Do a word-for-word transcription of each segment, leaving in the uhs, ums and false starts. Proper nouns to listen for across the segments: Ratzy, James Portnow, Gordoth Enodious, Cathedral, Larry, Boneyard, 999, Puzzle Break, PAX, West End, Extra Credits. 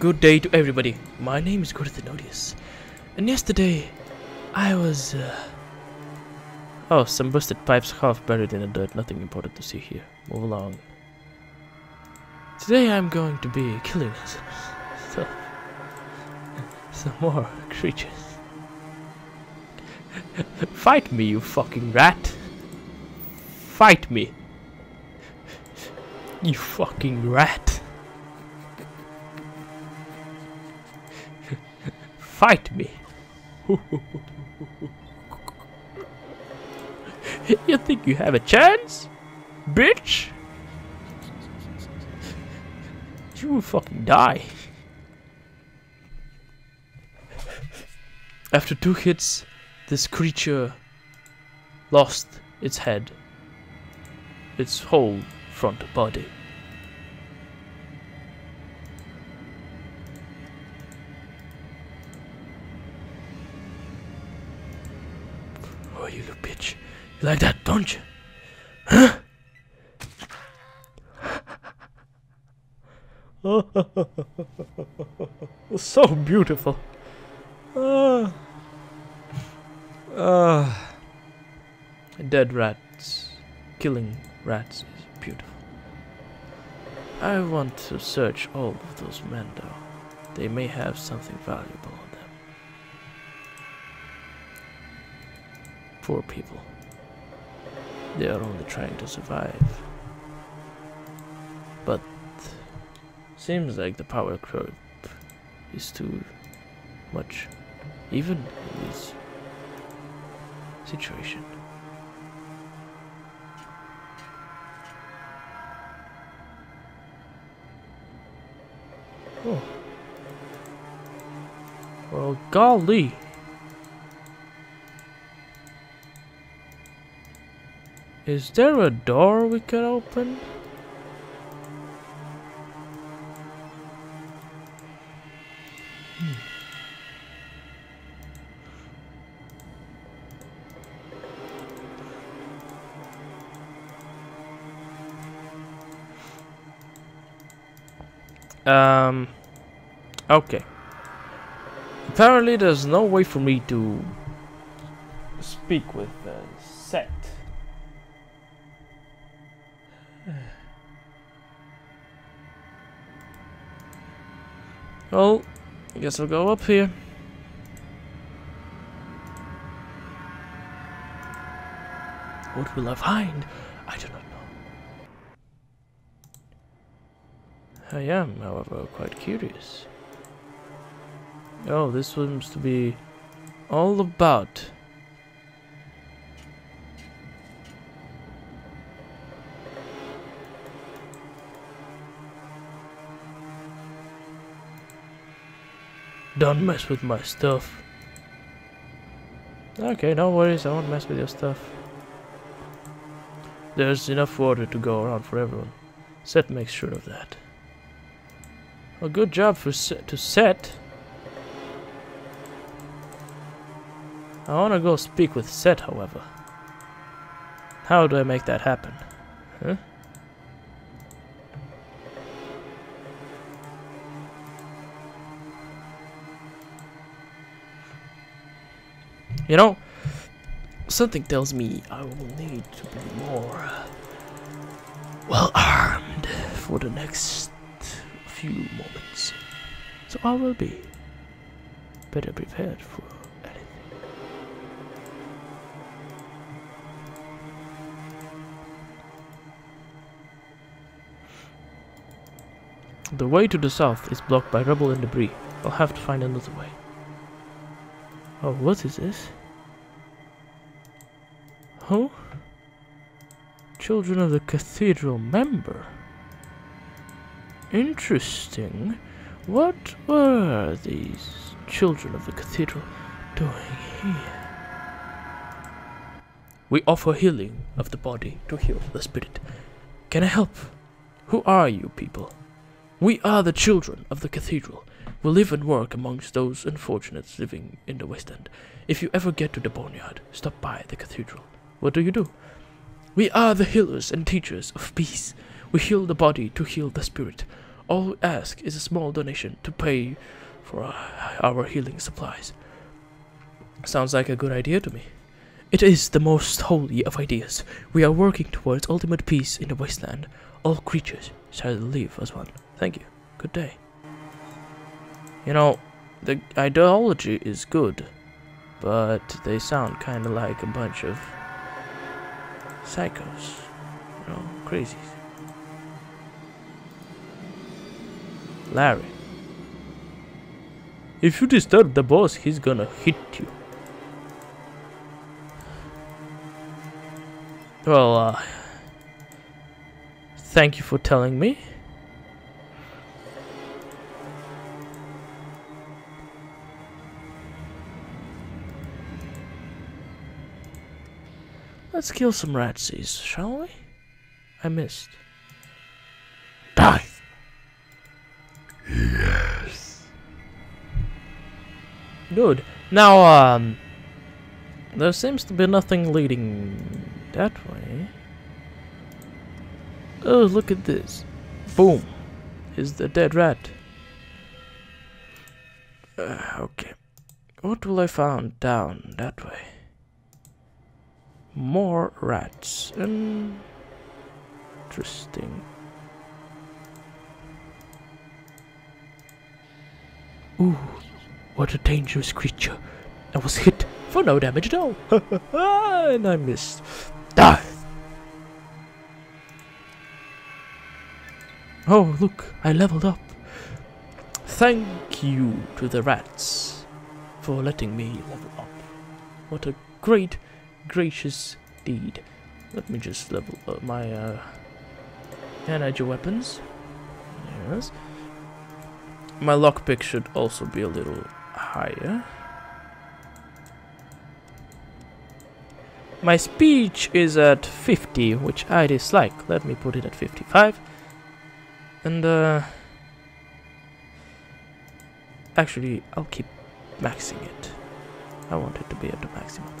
good day to everybody. My name is Gordoth Enodious, and yesterday I was... Uh... Oh, some busted pipes half buried in the dirt, nothing important to see here. Move along. Today I'm going to be killing some, some more creatures. Fight me, you fucking rat! Fight me! You fucking rat! Fight me! You think you have a chance? Bitch! You will fucking die. After two hits, this creature lost its head, its whole front body. Oh, you little bitch. You like that, don't you? Huh? So beautiful. Uh, uh, dead rats, killing rats is beautiful. I want to search all of those men though. They may have something valuable on them. Poor people. They are only trying to survive. But seems like the power curve is too much, even in this situation. Oh. Well, golly. Is there a door we can open? Um, okay. Apparently there's no way for me to speak with the set. Well, I guess I'll go up here. What will I find? I do not know. I am, however, quite curious. Oh, this seems to be all about don't mess with my stuff. Okay, no worries, I won't mess with your stuff. There's enough water to go around for everyone. Set makes sure of that. Well, good job for set to set. I want to go speak with Set, however. How do I make that happen? Huh? You know, something tells me I will need to be more well armed for the next few moments, so I will be better prepared for anything. The way to the south is blocked by rubble and debris. I'll have to find another way. Oh, what is this? Huh? Children of the Cathedral member. Interesting. What were these children of the Cathedral doing here? We offer healing of the body to heal the spirit. Can I help? Who are you people? We are the children of the Cathedral. We live and work amongst those unfortunates living in the West End. If you ever get to the Boneyard, stop by the Cathedral. What do you do? We are the healers and teachers of peace. We heal the body to heal the spirit. All we ask is a small donation to pay for our healing supplies. Sounds like a good idea to me. It is the most holy of ideas. We are working towards ultimate peace in the wasteland. All creatures shall live as one. Thank you. Good day. You know, the ideology is good, but they sound kind of like a bunch of psychos. You know, crazies. Larry. If you disturb the boss, he's gonna hit you. Well, uh, thank you for telling me. Let's kill some Ratzys, shall we? I missed. Die! Yes. Good. Now, um, there seems to be nothing leading that way. Oh, look at this. Boom. Here's the dead rat. Uh, okay. What will I find down that way? More rats. Interesting. Ooh, what a dangerous creature. I was hit for no damage at all. And I missed. Die! Oh, look, I leveled up. Thank you to the rats for letting me level up. What a great, gracious deed. Let me just level up my uh, energy weapons. Yes. My lockpick should also be a little higher. My speech is at fifty, which I dislike. Let me put it at fifty-five. And, uh... actually, I'll keep maxing it. I want it to be at the maximum.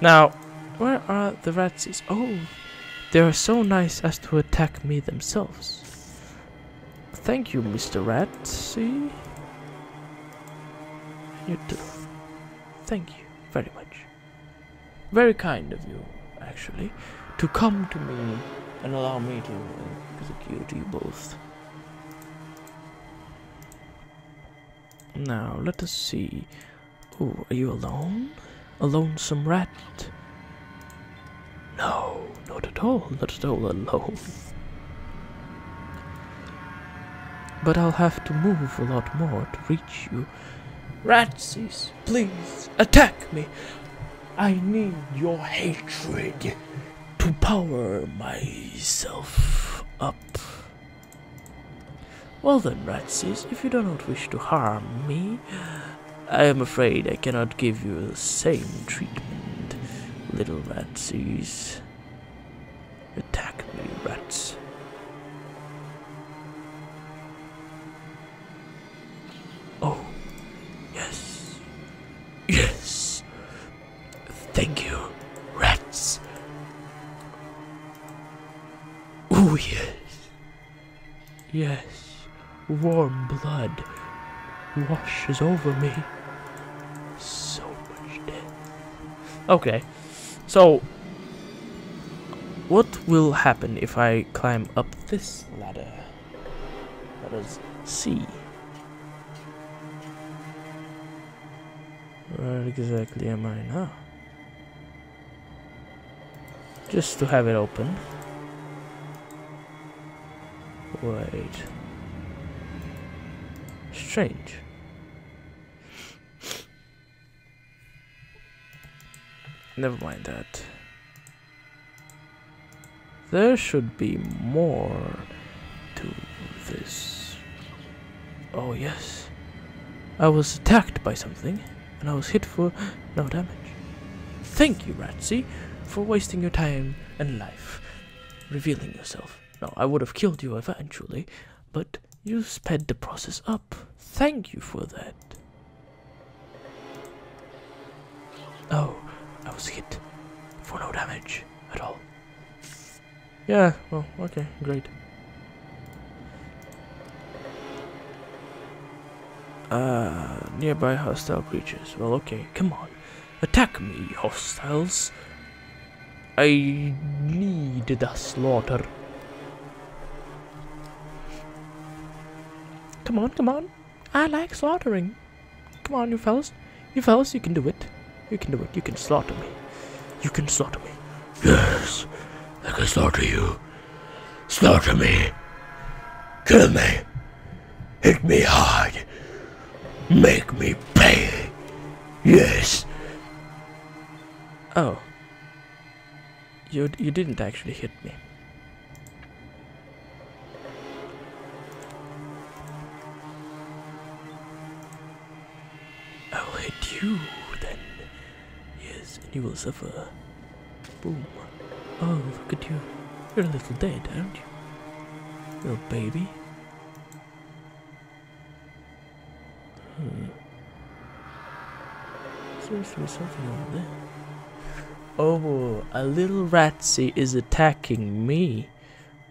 Now, where are the Ratzies? Oh, they are so nice as to attack me themselves. Thank you, Mister Ratzy. You too. Thank you very much. Very kind of you, actually, to come to me and allow me to execute you both. Now, let us see. Oh, are you alone? A lonesome rat? No, not at all, not at all alone. But I'll have to move a lot more to reach you. Ratzies, please, attack me! I need your hatred to power myself up. Well then, Ratzies, if you do not wish to harm me, I am afraid I cannot give you the same treatment, little Ratzies. Attack me, rats. Oh, yes. Yes. Thank you, rats. Oh, yes. Yes. Warm blood washes over me. So much death. Okay. So, what will happen if I climb up this ladder? Let us see. Where exactly am I now? Just to have it open. Wait. Strange. Never mind that. There should be more to this. Oh yes. I was attacked by something. And I was hit for no damage. Thank you, Ratzy, for wasting your time and life, revealing yourself. No, I would have killed you eventually, but you sped the process up. Thank you for that. Oh, I was hit for no damage at all. Yeah, well, okay, great. Ah, uh, nearby hostile creatures. Well, okay, come on. Attack me, hostiles. I need the slaughter. Come on, come on. I like slaughtering. Come on, you fellas. You fellas, you can do it. You can do it. You can slaughter me. You can slaughter me. Yes, I can slaughter you. Slaughter me. Kill me. Hit me hard. Make me pay. Yes. Oh. You you didn't actually hit me. I will hit you then. Yes, and you will suffer. Boom. Oh, look at you. You're a little dead, aren't you? Little baby. Hmm. Seems to be something over there. Oh, a little Ratzy is attacking me.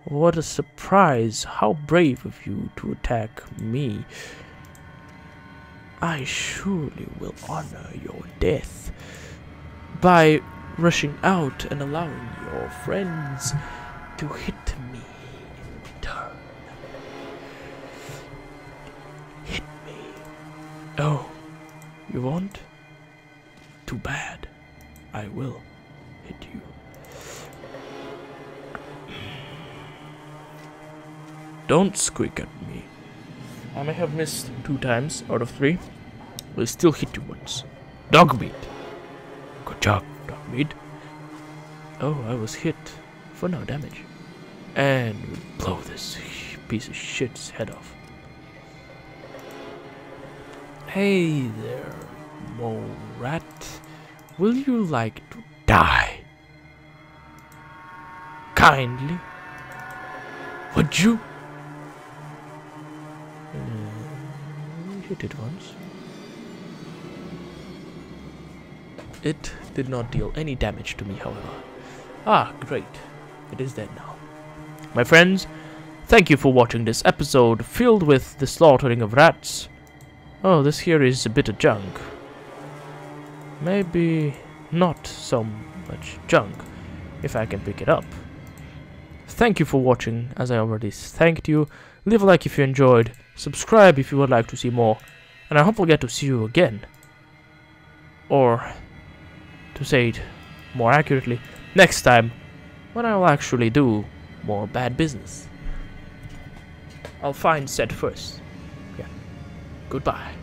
What a surprise. How brave of you to attack me. I surely will honor your death by rushing out and allowing your friends to hit me in turn. Hit me. Oh, you won't? Too bad. I will hit you. Don't squeak at me. I may have missed two times out of three. We'll still hit you once. Dog meat. Good job, dog meat. Oh, I was hit for no damage. And we'll blow this piece of shit's head off. Hey there, mole rat. Will you like to die? Kindly? Would you? Uh, hit it once. It did not deal any damage to me, however. Ah, great. It is dead now. My friends, thank you for watching this episode filled with the slaughtering of rats. Oh, this here is a bit of junk. Maybe not so much junk, if I can pick it up. Thank you for watching, as I already thanked you. Leave a like if you enjoyed, subscribe if you would like to see more, and I hope we'll get to see you again. Or, to say it more accurately, next time, when I'll actually do more bad business. I'll find Seth first. Yeah. Goodbye.